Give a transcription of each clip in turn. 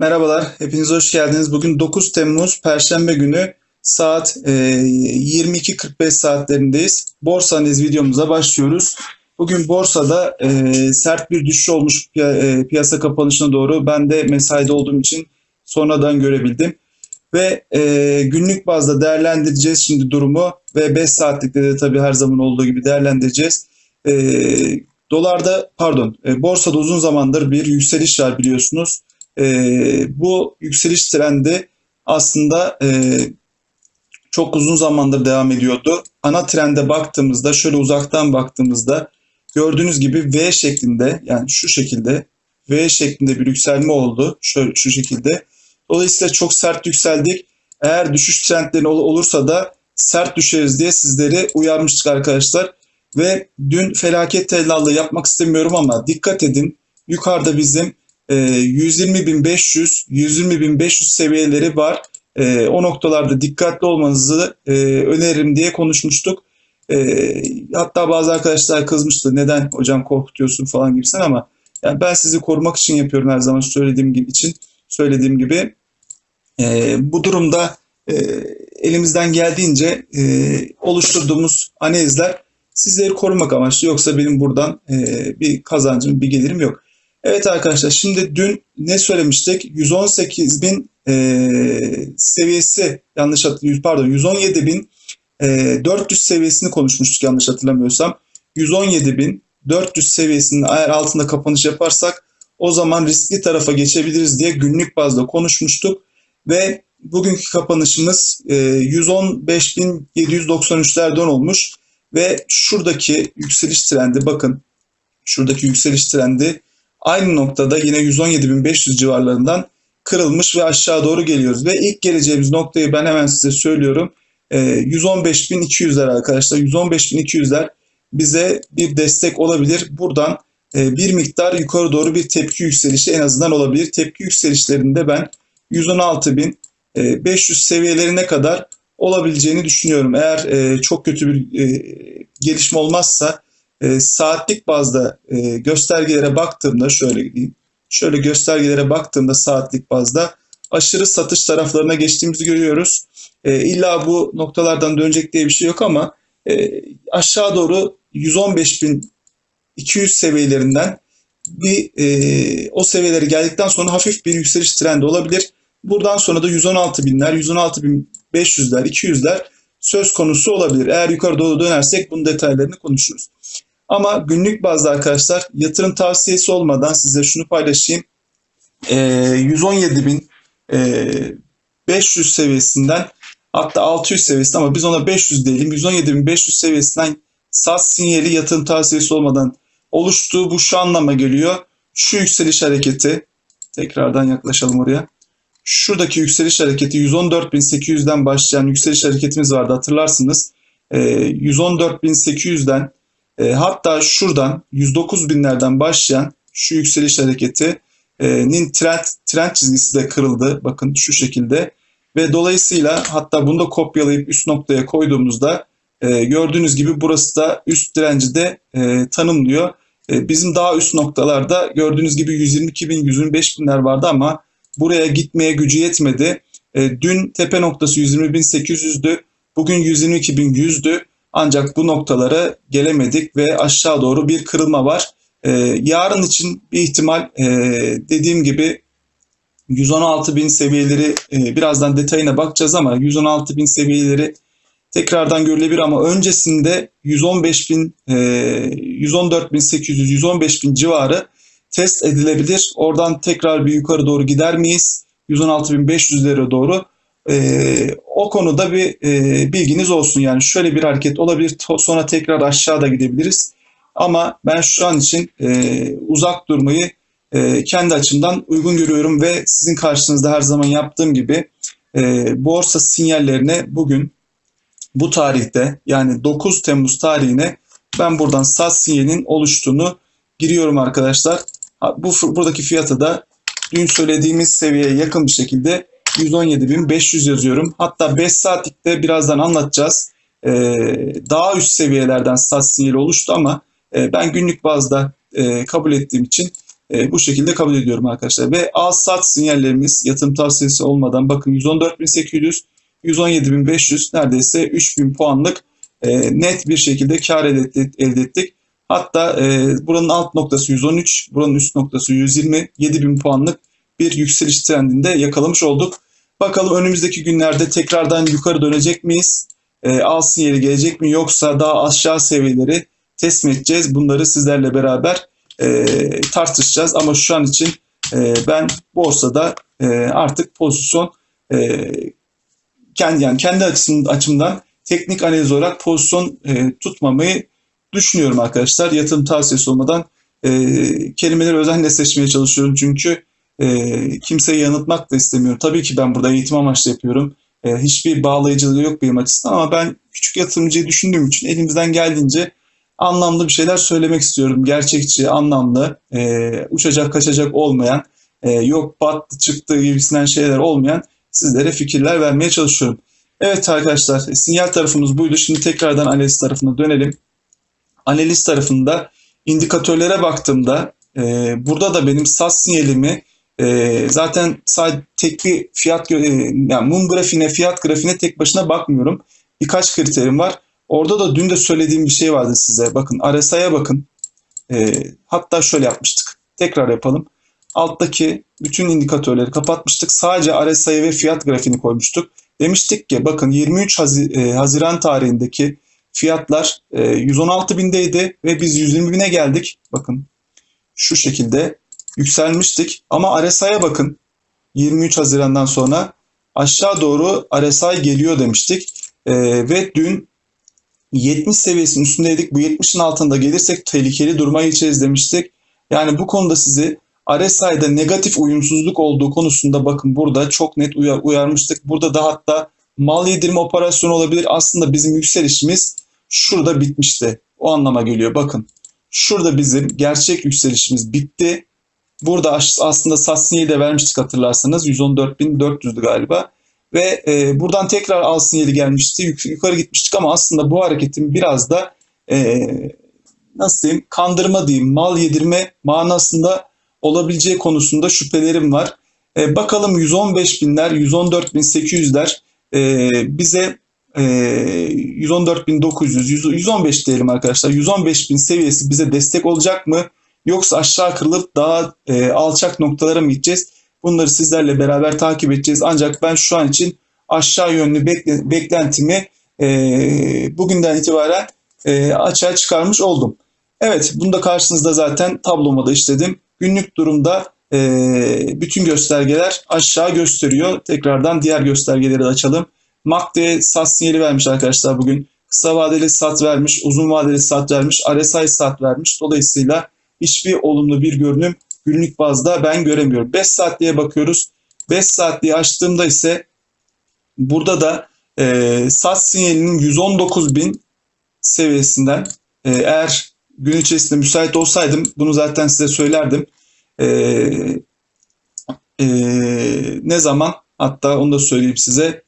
Merhabalar, hepiniz hoş geldiniz. Bugün 9 Temmuz Perşembe günü saat 22.45 saatlerindeyiz. Borsa analiz videomuza başlıyoruz. Bugün borsada sert bir düşüş olmuş piyasa kapanışına doğru. Ben de mesaide olduğum için sonradan görebildim. Ve günlük bazda değerlendireceğiz şimdi durumu ve 5 saatlikte de tabii her zaman olduğu gibi değerlendireceğiz. Borsada uzun zamandır bir yükseliş var biliyorsunuz. Bu yükseliş trendi aslında çok uzun zamandır devam ediyordu. Ana trende baktığımızda, şöyle uzaktan baktığımızda gördüğünüz gibi V şeklinde, yani şu şekilde V şeklinde bir yükselme oldu. Şöyle şu şekilde. Dolayısıyla çok sert yükseldik. Eğer düşüş trendleri olursa da sert düşeriz diye sizleri uyarmıştık arkadaşlar. Ve dün felaket tellallığı yapmak istemiyorum ama dikkat edin. Yukarıda bizim 120.500, 120.500 seviyeleri var. O noktalarda dikkatli olmanızı öneririm diye konuşmuştuk. Hatta bazı arkadaşlar kızmıştı. Neden hocam korkutuyorsun falan gibisinden, ama yani ben sizi korumak için yapıyorum, her zaman söylediğim gibi. Bu durumda elimizden geldiğince oluşturduğumuz analizler sizleri korumak amaçlı. Yoksa benim buradan bir kazancım, bir gelirim yok. Evet arkadaşlar, şimdi dün ne söylemiştik? 118.000 seviyesi, yanlış hatırlıyorum, pardon, 117.400 seviyesini konuşmuştuk yanlış hatırlamıyorsam. 117.400 seviyesinin eğer altında kapanış yaparsak o zaman riskli tarafa geçebiliriz diye günlük bazda konuşmuştuk. Ve bugünkü kapanışımız 115.793'lerden olmuş. Ve şuradaki yükseliş trendi, bakın şuradaki yükseliş trendi aynı noktada yine 117.500 civarlarından kırılmış ve aşağı doğru geliyoruz. Ve ilk geleceğimiz noktayı ben hemen size söylüyorum. 115.200'ler arkadaşlar. 115.200'ler bize bir destek olabilir. Buradan bir miktar yukarı doğru bir tepki yükselişi en azından olabilir. Tepki yükselişlerinde ben 116.500 seviyelerine kadar olabileceğini düşünüyorum. Eğer çok kötü bir gelişme olmazsa, saatlik bazda göstergelere baktığımda, şöyle göstergelere baktığımda saatlik bazda aşırı satış taraflarına geçtiğimizi görüyoruz. İlla bu noktalardan dönecek diye bir şey yok ama aşağı doğru 115.200 seviyelerinden bir o seviyelere geldikten sonra hafif bir yükseliş trendi olabilir. Buradan sonra da 116.000'ler, 116.500'ler, 200'ler söz konusu olabilir. Eğer yukarı doğru dönersek bunun detaylarını konuşuruz. Ama günlük bazda arkadaşlar, yatırım tavsiyesi olmadan size şunu paylaşayım. 117.500 seviyesinden, hatta 600 seviyesi, ama biz ona 500 diyelim. 117.500 seviyesinden sat sinyali yatırım tavsiyesi olmadan oluştuğu bu şu anlama geliyor. Şu yükseliş hareketi, tekrardan yaklaşalım oraya. Şuradaki yükseliş hareketi 114.800'den başlayan yükseliş hareketimiz vardı, hatırlarsınız. 114.800'den hatta şuradan 109.000'lerden başlayan şu yükseliş hareketinin trend çizgisi de kırıldı. Bakın şu şekilde. Ve dolayısıyla hatta bunu da kopyalayıp üst noktaya koyduğumuzda gördüğünüz gibi burası da üst direnci de tanımlıyor. Bizim daha üst noktalarda gördüğünüz gibi 122.000, 125.000'ler vardı ama buraya gitmeye gücü yetmedi. Dün tepe noktası 120.800'dü. Bugün 122.100'dü. Ancak bu noktalara gelemedik ve aşağı doğru bir kırılma var. Yarın için bir ihtimal dediğim gibi 116.000 seviyeleri, birazdan detayına bakacağız ama 116.000 seviyeleri tekrardan görülebilir, ama öncesinde 115.000, 114.800, 115.000 civarı test edilebilir. Oradan tekrar bir yukarı doğru gider miyiz? 116.500'lere doğru. O konuda bir bilginiz olsun. Yani şöyle bir hareket olabilir. Sonra tekrar aşağıda gidebiliriz. Ama ben şu an için uzak durmayı kendi açımdan uygun görüyorum ve sizin karşınızda her zaman yaptığım gibi borsa sinyallerine bugün bu tarihte, yani 9 Temmuz tarihine ben buradan sat sinyalinin oluştuğunu giriyorum arkadaşlar. Buradaki fiyata da dün söylediğimiz seviyeye yakın bir şekilde 117.500 yazıyorum. Hatta 5 saatlikte birazdan anlatacağız. Daha üst seviyelerden sat sinyali oluştu ama ben günlük bazda kabul ettiğim için Bu şekilde kabul ediyorum arkadaşlar. Ve al-sat sinyallerimiz yatırım tavsiyesi olmadan bakın 114.800, 117.500 neredeyse 3.000 puanlık net bir şekilde kar elde ettik. Hatta buranın alt noktası 113, buranın üst noktası 120, 7.000 puanlık bir yükseliş trendinde yakalamış olduk. Bakalım önümüzdeki günlerde tekrardan yukarı dönecek miyiz? Al sinyali gelecek mi yoksa daha aşağı seviyeleri test mi edeceğiz? Bunları sizlerle beraber tartışacağız. Ama şu an için ben borsada artık pozisyon kendi açımdan teknik analiz olarak pozisyon tutmamayı düşünüyorum arkadaşlar. Yatırım tavsiyesi olmadan kelimeleri özenle seçmeye çalışıyorum çünkü kimseyi yanıltmak da istemiyorum. Tabii ki ben burada eğitim amaçlı yapıyorum. Hiçbir bağlayıcılığı yok benim açısından ama ben küçük yatırımcıyı düşündüğüm için elimizden geldiğince anlamlı bir şeyler söylemek istiyorum. Gerçekçi, anlamlı, uçacak kaçacak olmayan, yok battı çıktı gibisinden şeyler olmayan sizlere fikirler vermeye çalışıyorum. Evet arkadaşlar, sinyal tarafımız buydu. Şimdi tekrardan analiz tarafına dönelim. Analiz tarafında indikatörlere baktığımda burada da benim sat sinyalimi zaten sadece tek bir fiyat yani mum grafiğine, fiyat grafiğine tek başına bakmıyorum. Birkaç kriterim var. Orada da dün de söylediğim bir şey vardı size. Bakın RSI'ye bakın. Hatta şöyle yapmıştık. Tekrar yapalım. Alttaki bütün indikatörleri kapatmıştık. Sadece RSI ve fiyat grafiğini koymuştuk. Demiştik ki bakın 23 Haziran tarihindeki fiyatlar 116.000'deydi ve biz 120.000'e geldik. Bakın şu şekilde yükselmiştik. Ama RSI'ye bakın. 23 Haziran'dan sonra aşağı doğru RSI geliyor demiştik. Ve dün 70 seviyesinin üstündeydik. Bu 70'in altında gelirsek tehlikeli duruma geçeriz demiştik. Yani bu konuda sizi RSI'de negatif uyumsuzluk olduğu konusunda bakın burada çok net uyarmıştık. Burada da hatta mal yedirme operasyonu olabilir. Aslında bizim yükselişimiz şurada bitmişti. O anlama geliyor. Bakın şurada bizim gerçek yükselişimiz bitti. Burada aslında sat sinyali de vermiştik hatırlarsanız. 114.400'dü galiba. Ve buradan tekrar al sinyali gelmişti. Yukarı gitmiştik ama aslında bu hareketin biraz da nasıl diyeyim, kandırma diyeyim, mal yedirme manasında olabileceği konusunda şüphelerim var. Bakalım 115.000'ler, 114.800'ler bize 114.900, 115 diyelim arkadaşlar. 115.000 seviyesi bize destek olacak mı? Yoksa aşağı kırılıp daha alçak noktalara mı gideceğiz? Bunları sizlerle beraber takip edeceğiz. Ancak ben şu an için aşağı yönlü beklentimi bugünden itibaren açığa çıkarmış oldum. Evet, bunu da karşınızda zaten tabloma da işledim. Günlük durumda bütün göstergeler aşağı gösteriyor. Tekrardan diğer göstergeleri de açalım. MACD'ye sat sinyali vermiş arkadaşlar bugün. Kısa vadeli sat vermiş, uzun vadeli sat vermiş, RSI sat vermiş. Dolayısıyla hiçbir olumlu bir görünüm günlük bazda ben göremiyorum. 5 saatliğe bakıyoruz. 5 saatliği açtığımda ise burada da sat sinyalinin 119.000 seviyesinden eğer gün içerisinde müsait olsaydım bunu zaten size söylerdim. Ne zaman? Hatta onu da söyleyeyim size.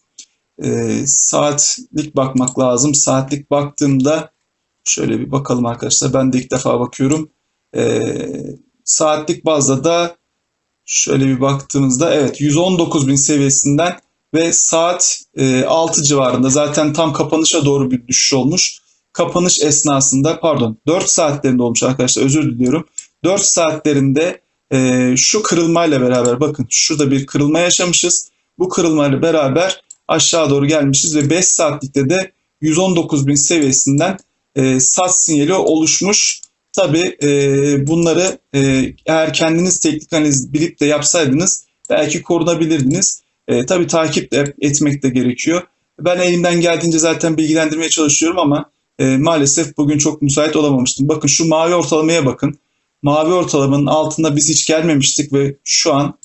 Saatlik bakmak lazım. Saatlik baktığımda şöyle bir bakalım arkadaşlar. Ben de ilk defa bakıyorum. Saatlik bazda da şöyle bir baktığımızda evet 119.000 seviyesinden ve saat 6 civarında zaten tam kapanışa doğru bir düşüş olmuş. Kapanış esnasında 4 saatlerinde olmuş arkadaşlar, özür diliyorum. 4 saatlerinde şu kırılmayla beraber bakın şurada bir kırılma yaşamışız. Bu kırılmayla beraber aşağı doğru gelmişiz ve 5 saatlikte de 119.000 seviyesinden sat sinyali oluşmuş. Tabii bunları eğer kendiniz teknik analiz bilip de yapsaydınız belki korunabilirdiniz. Tabii takip etmek de gerekiyor. Ben elimden geldiğince zaten bilgilendirmeye çalışıyorum ama maalesef bugün çok müsait olamamıştım. Bakın şu mavi ortalamaya bakın. Mavi ortalamanın altında biz hiç gelmemiştik ve şu an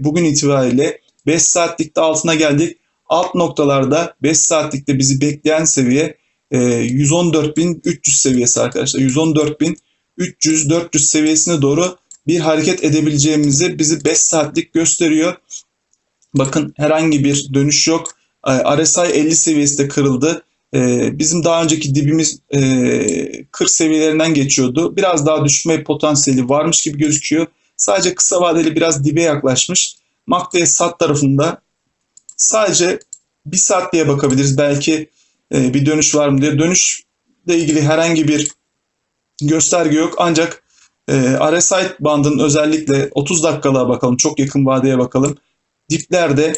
bugün itibariyle 5 saatlikte altına geldik. Alt noktalarda 5 saatlikte bizi bekleyen seviye 114.300 seviyesi arkadaşlar. 114.300-400 seviyesine doğru bir hareket edebileceğimizi bizi 5 saatlik gösteriyor. Bakın herhangi bir dönüş yok. RSI 50 seviyesi de kırıldı. Bizim daha önceki dibimiz 40 seviyelerinden geçiyordu. Biraz daha düşme potansiyeli varmış gibi gözüküyor. Sadece kısa vadeli biraz dibe yaklaşmış. MACD sat tarafında sadece bir saat diye bakabiliriz. Belki bir dönüş var mı diye. Dönüşle ilgili herhangi bir gösterge yok. Ancak RSI bandının özellikle 30 dakikalığa bakalım. Çok yakın vadeye bakalım. Diplerde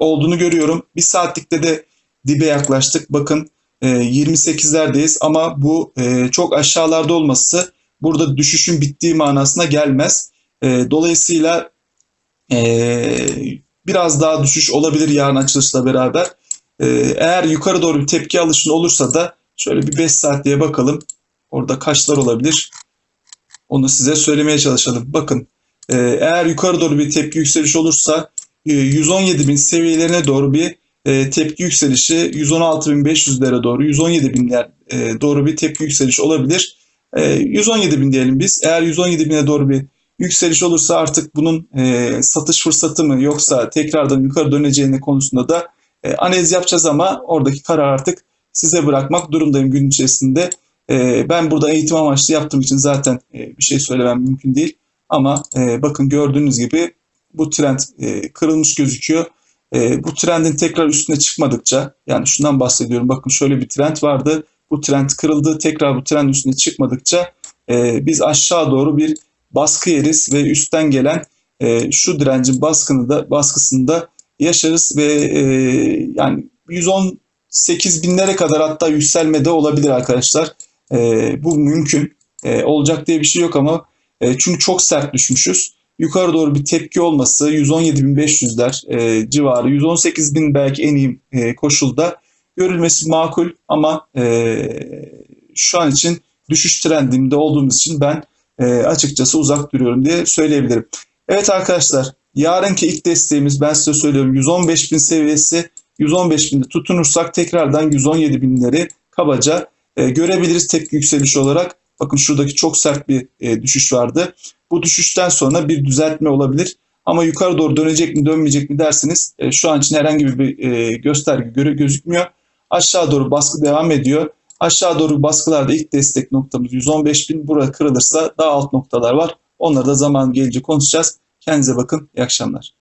olduğunu görüyorum. Bir saatlikte de dibe yaklaştık. Bakın 28'lerdeyiz ama bu çok aşağılarda olması burada düşüşün bittiği manasına gelmez. Dolayısıyla biraz daha düşüş olabilir yarın açılışla beraber. Eğer yukarı doğru bir tepki alışın olursa da şöyle bir 5 saatliğe bakalım. Orada kaçlar olabilir? Onu size söylemeye çalışalım. Bakın eğer yukarı doğru bir tepki yükselişi olursa 117.000 seviyelerine doğru bir tepki yükselişi, 116.500'lere doğru 117.000'ler doğru bir tepki yükselişi olabilir. 117.000 diyelim biz. Eğer 117.000'e doğru bir yükseliş olursa artık bunun satış fırsatı mı yoksa tekrardan yukarı döneceğini konusunda da analiz yapacağız ama oradaki karar artık size bırakmak durumdayım gün içerisinde. Ben burada eğitim amaçlı yaptığım için zaten bir şey söylemem mümkün değil. Ama bakın gördüğünüz gibi bu trend kırılmış gözüküyor. Bu trendin tekrar üstüne çıkmadıkça, yani şundan bahsediyorum, bakın şöyle bir trend vardı. Bu trend kırıldı, tekrar bu trend üstüne çıkmadıkça biz aşağı doğru bir baskı yeriz ve üstten gelen şu direncin baskısını da yaşarız ve yani 118.000'lere kadar hatta yükselme de olabilir arkadaşlar. Bu mümkün. Olacak diye bir şey yok ama çünkü çok sert düşmüşüz. Yukarı doğru bir tepki olması 117.500'ler civarı, 118.000 belki en iyi koşulda görülmesi makul ama şu an için düşüş trendinde olduğumuz için ben açıkçası uzak duruyorum diye söyleyebilirim. Evet arkadaşlar, yarınki ilk desteğimiz, ben size söylüyorum, 115.000 seviyesi. 115.000'de tutunursak tekrardan 117.000'leri kabaca görebiliriz tepki yükselişi olarak. Bakın şuradaki çok sert bir düşüş vardı. Bu düşüşten sonra bir düzeltme olabilir. Ama yukarı doğru dönecek mi dönmeyecek mi dersiniz. Şu an için herhangi bir gösterge gözükmüyor. Aşağı doğru baskı devam ediyor. Aşağı doğru baskılarda ilk destek noktamız 115.000. Burada kırılırsa daha alt noktalar var. Onları da zaman gelince konuşacağız. Kendinize bakın. İyi akşamlar.